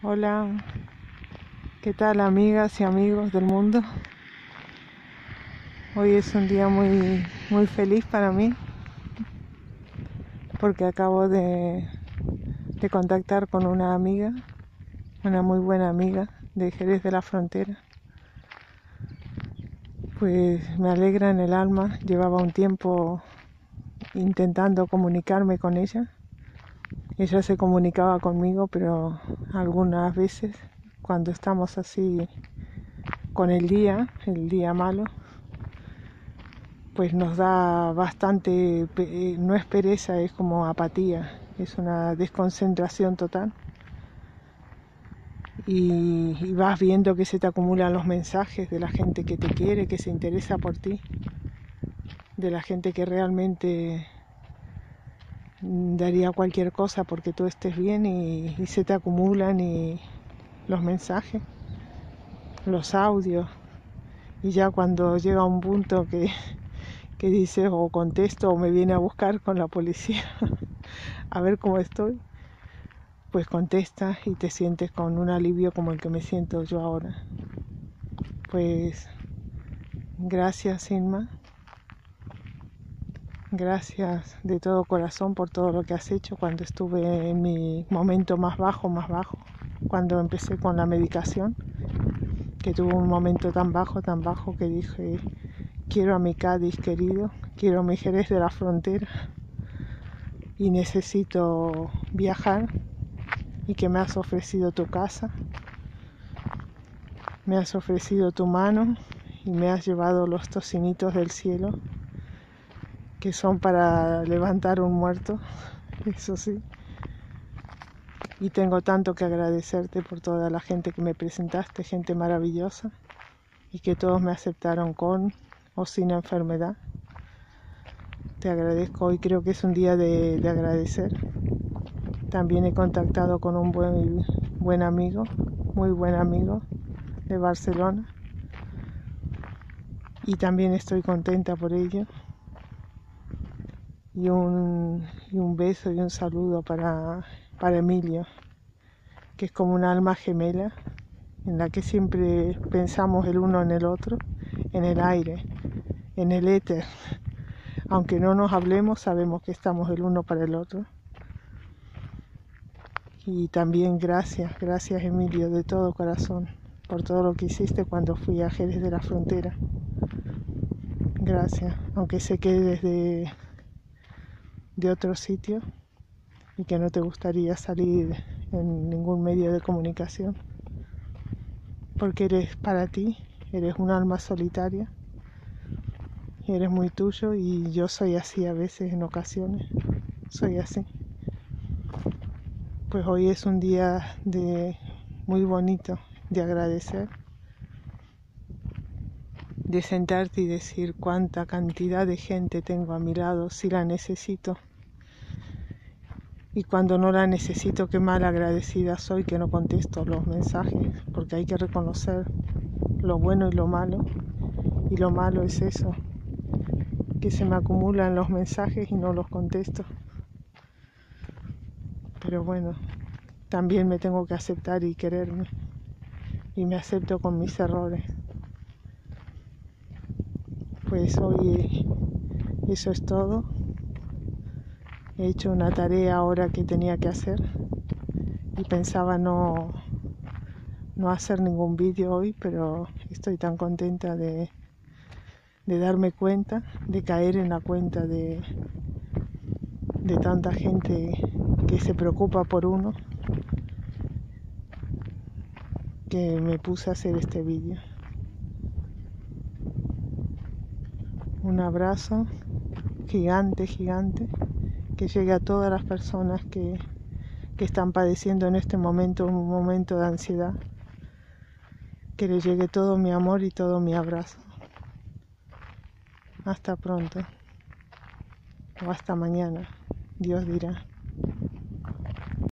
Hola, ¿qué tal amigas y amigos del mundo? Hoy es un día muy feliz para mí porque acabo de contactar con una amiga, una muy buena amiga de Jerez de la Frontera. Pues me alegra en el alma, llevaba un tiempo intentando comunicarme con ella. Ella se comunicaba conmigo, pero algunas veces, cuando estamos así con el día malo, pues nos da bastante, no es pereza, es como apatía, es una desconcentración total. Y vas viendo que se te acumulan los mensajes de la gente que te quiere, que se interesa por ti, de la gente que realmente daría cualquier cosa porque tú estés bien y se te acumulan y los mensajes, los audios, y ya cuando llega un punto que dices o contesto o me viene a buscar con la policía a ver cómo estoy, pues contestas y te sientes con un alivio como el que me siento yo ahora. Pues gracias, Inma. Gracias de todo corazón por todo lo que has hecho cuando estuve en mi momento más bajo, cuando empecé con la medicación, que tuve un momento tan bajo que dije, quiero a mi Cádiz querido, quiero a mi Jerez de la Frontera y necesito viajar, y que me has ofrecido tu casa, me has ofrecido tu mano y me has llevado los tocinitos del cielo, que son para levantar un muerto, eso sí. Y tengo tanto que agradecerte por toda la gente que me presentaste, gente maravillosa, y que todos me aceptaron con o sin enfermedad. Te agradezco y creo que es un día de agradecer. También he contactado con un buen amigo, muy buen amigo de Barcelona, y también estoy contenta por ello. Y un beso y un saludo para Emilio, que es como un alma gemela en la que siempre pensamos el uno en el otro, en el aire, en el éter. Aunque no nos hablemos, sabemos que estamos el uno para el otro. Y también gracias Emilio, de todo corazón, por todo lo que hiciste cuando fui a Jerez de la Frontera. Gracias, aunque sé que desde de otro sitio y que no te gustaría salir en ningún medio de comunicación, porque eres para ti, eres un alma solitaria, eres muy tuyo y yo soy así a veces, en ocasiones, soy así. Pues hoy es un día muy bonito de agradecer, de sentarte y decir cuánta cantidad de gente tengo a mi lado, si la necesito. Y cuando no la necesito, qué mal agradecida soy que no contesto los mensajes, porque hay que reconocer lo bueno y lo malo. Y lo malo es eso, que se me acumulan los mensajes y no los contesto. Pero bueno, también me tengo que aceptar y quererme. Y me acepto con mis errores. Pues hoy eso es todo. He hecho una tarea ahora que tenía que hacer y pensaba no hacer ningún vídeo hoy, pero estoy tan contenta de darme cuenta, de caer en la cuenta de tanta gente que se preocupa por uno, que me puse a hacer este vídeo. Un abrazo gigante. Que llegue a todas las personas que están padeciendo en este momento un momento de ansiedad. Que les llegue todo mi amor y todo mi abrazo. Hasta pronto. O hasta mañana. Dios dirá.